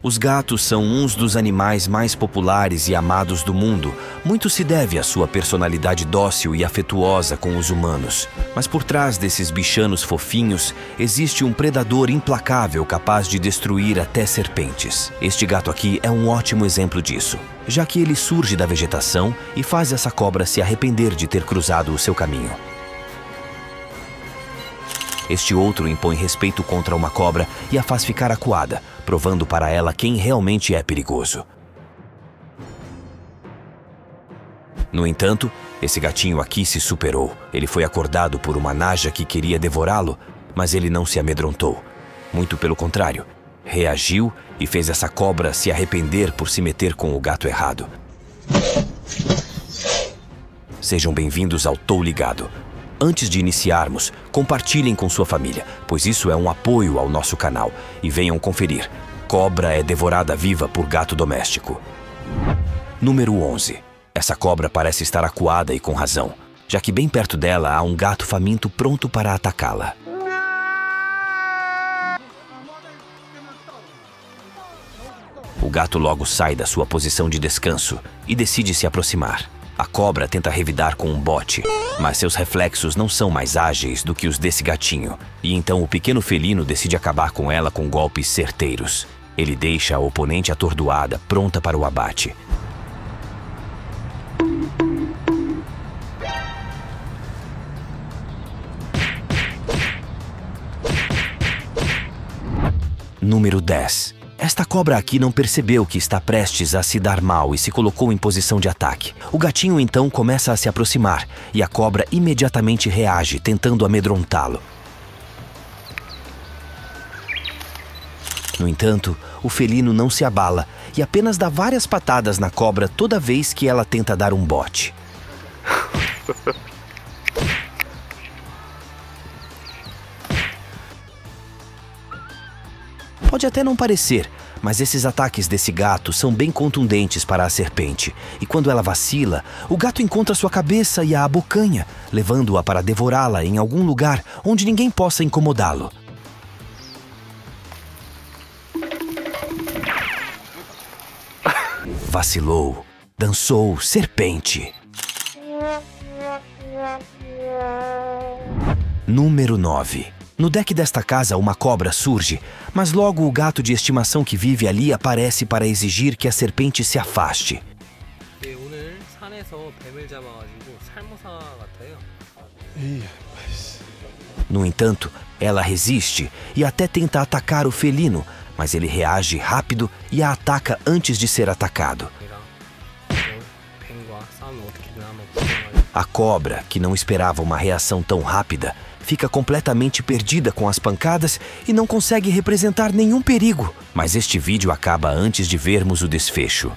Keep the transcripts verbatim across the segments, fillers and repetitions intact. Os gatos são uns dos animais mais populares e amados do mundo. Muito se deve à sua personalidade dócil e afetuosa com os humanos. Mas por trás desses bichanos fofinhos, existe um predador implacável capaz de destruir até serpentes. Este gato aqui é um ótimo exemplo disso, já que ele surge da vegetação e faz essa cobra se arrepender de ter cruzado o seu caminho. Este outro impõe respeito contra uma cobra e a faz ficar acuada, provando para ela quem realmente é perigoso. No entanto, esse gatinho aqui se superou. Ele foi acordado por uma naja que queria devorá-lo, mas ele não se amedrontou. Muito pelo contrário, reagiu e fez essa cobra se arrepender por se meter com o gato errado. Sejam bem-vindos ao Tou Ligado. Antes de iniciarmos, compartilhem com sua família, pois isso é um apoio ao nosso canal. E venham conferir. Cobra é devorada viva por gato doméstico. Número onze. Essa cobra parece estar acuada e com razão, já que bem perto dela há um gato faminto pronto para atacá-la. O gato logo sai da sua posição de descanso e decide se aproximar. A cobra tenta revidar com um bote, mas seus reflexos não são mais ágeis do que os desse gatinho. E então o pequeno felino decide acabar com ela com golpes certeiros. Ele deixa a oponente atordoada, pronta para o abate. Número dez. Esta cobra aqui não percebeu que está prestes a se dar mal e se colocou em posição de ataque. O gatinho então começa a se aproximar e a cobra imediatamente reage, tentando amedrontá-lo. No entanto, o felino não se abala e apenas dá várias patadas na cobra toda vez que ela tenta dar um bote. Pode até não parecer, mas esses ataques desse gato são bem contundentes para a serpente. E quando ela vacila, o gato encontra sua cabeça e a abocanha, levando-a para devorá-la em algum lugar onde ninguém possa incomodá-lo. Vacilou, dançou, serpente. Número nove. No deck desta casa, uma cobra surge, mas logo o gato de estimação que vive ali aparece para exigir que a serpente se afaste. No entanto, ela resiste e até tenta atacar o felino, mas ele reage rápido e a ataca antes de ser atacado. A cobra, que não esperava uma reação tão rápida, fica completamente perdida com as pancadas e não consegue representar nenhum perigo. Mas este vídeo acaba antes de vermos o desfecho.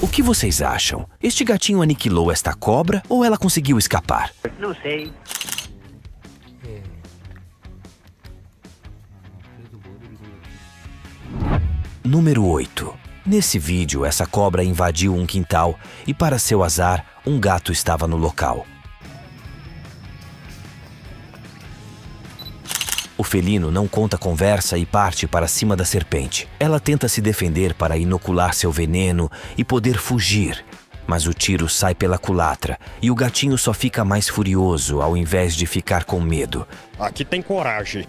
O que vocês acham? Este gatinho aniquilou esta cobra ou ela conseguiu escapar? Não sei. Número oito. Nesse vídeo, essa cobra invadiu um quintal e, para seu azar, um gato estava no local. O felino não conta conversa e parte para cima da serpente. Ela tenta se defender para inocular seu veneno e poder fugir, mas o tiro sai pela culatra e o gatinho só fica mais furioso ao invés de ficar com medo. Aqui tem coragem.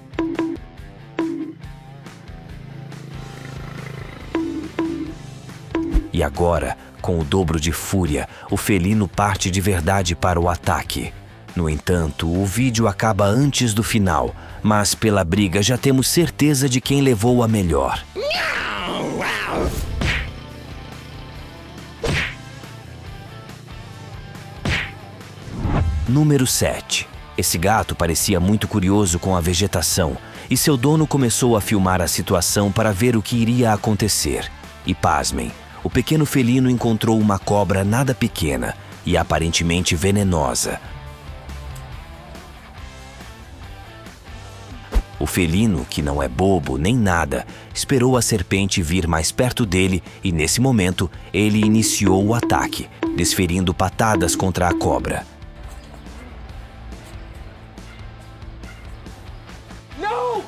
E agora, com o dobro de fúria, o felino parte de verdade para o ataque. No entanto, o vídeo acaba antes do final, mas pela briga já temos certeza de quem levou a melhor. Número sete. Esse gato parecia muito curioso com a vegetação, e seu dono começou a filmar a situação para ver o que iria acontecer. E pasmem, o pequeno felino encontrou uma cobra nada pequena e aparentemente venenosa. O felino, que não é bobo nem nada, esperou a serpente vir mais perto dele e, nesse momento, ele iniciou o ataque, desferindo patadas contra a cobra.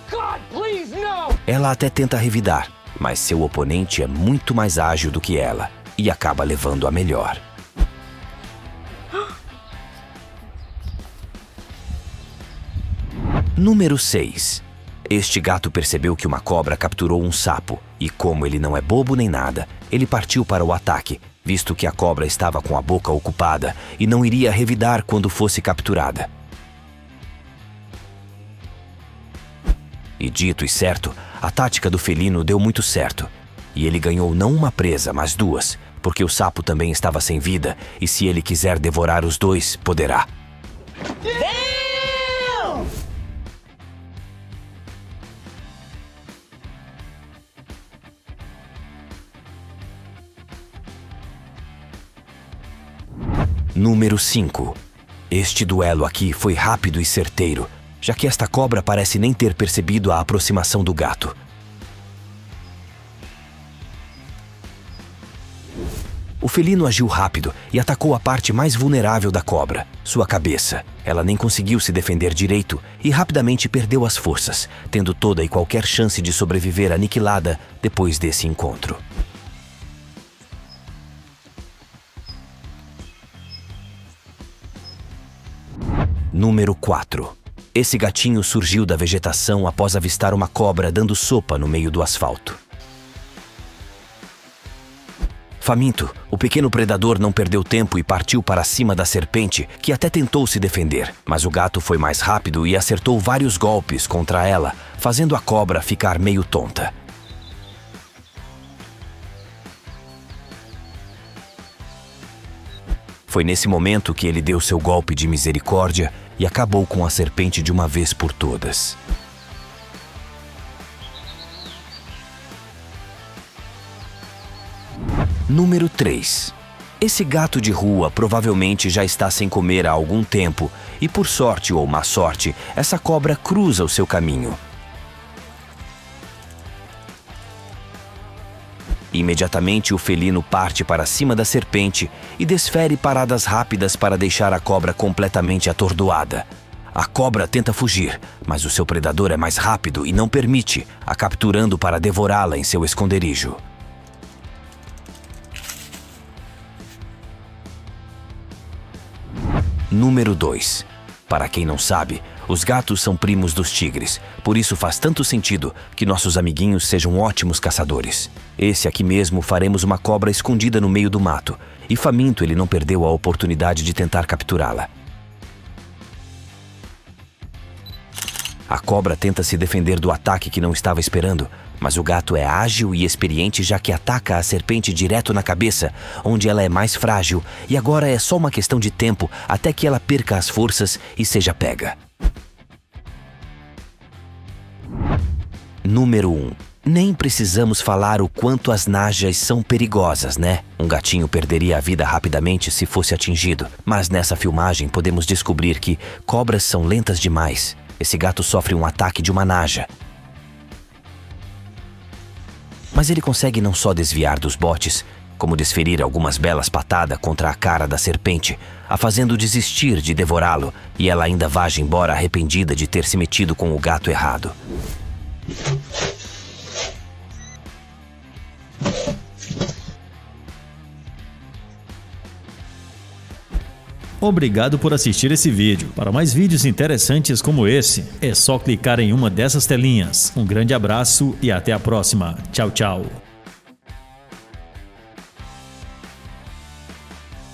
God, please, não! Ela até tenta revidar, mas seu oponente é muito mais ágil do que ela e acaba levando a melhor. Número seis. Este gato percebeu que uma cobra capturou um sapo e, como ele não é bobo nem nada, ele partiu para o ataque, visto que a cobra estava com a boca ocupada e não iria revidar quando fosse capturada. E dito e certo, a tática do felino deu muito certo. E ele ganhou não uma presa, mas duas, porque o sapo também estava sem vida e se ele quiser devorar os dois, poderá. Número cinco. Este duelo aqui foi rápido e certeiro, já que esta cobra parece nem ter percebido a aproximação do gato. O felino agiu rápido e atacou a parte mais vulnerável da cobra, sua cabeça. Ela nem conseguiu se defender direito e rapidamente perdeu as forças, tendo toda e qualquer chance de sobreviver aniquilada depois desse encontro. Número quatro. Esse gatinho surgiu da vegetação após avistar uma cobra dando sopa no meio do asfalto. Faminto, o pequeno predador não perdeu tempo e partiu para cima da serpente, que até tentou se defender, mas o gato foi mais rápido e acertou vários golpes contra ela, fazendo a cobra ficar meio tonta. Foi nesse momento que ele deu seu golpe de misericórdia e acabou com a serpente de uma vez por todas. Número três. Esse gato de rua provavelmente já está sem comer há algum tempo e, por sorte ou má sorte, essa cobra cruza o seu caminho. Imediatamente o felino parte para cima da serpente e desfere paradas rápidas para deixar a cobra completamente atordoada. A cobra tenta fugir, mas o seu predador é mais rápido e não permite, a capturando para devorá-la em seu esconderijo. Número dois. Para quem não sabe, os gatos são primos dos tigres, por isso faz tanto sentido que nossos amiguinhos sejam ótimos caçadores. Esse aqui mesmo faremos uma cobra escondida no meio do mato, e faminto ele não perdeu a oportunidade de tentar capturá-la. A cobra tenta se defender do ataque que não estava esperando, mas o gato é ágil e experiente já que ataca a serpente direto na cabeça, onde ela é mais frágil, e agora é só uma questão de tempo até que ela perca as forças e seja pega. Número um. Nem precisamos falar o quanto as najas são perigosas, né? Um gatinho perderia a vida rapidamente se fosse atingido, mas nessa filmagem podemos descobrir que cobras são lentas demais. Esse gato sofre um ataque de uma naja, mas ele consegue não só desviar dos botes, como desferir algumas belas patadas contra a cara da serpente, a fazendo desistir de devorá-lo, e ela ainda vaza embora arrependida de ter se metido com o gato errado. Obrigado por assistir esse vídeo. Para mais vídeos interessantes como esse, é só clicar em uma dessas telinhas. Um grande abraço e até a próxima. Tchau, tchau.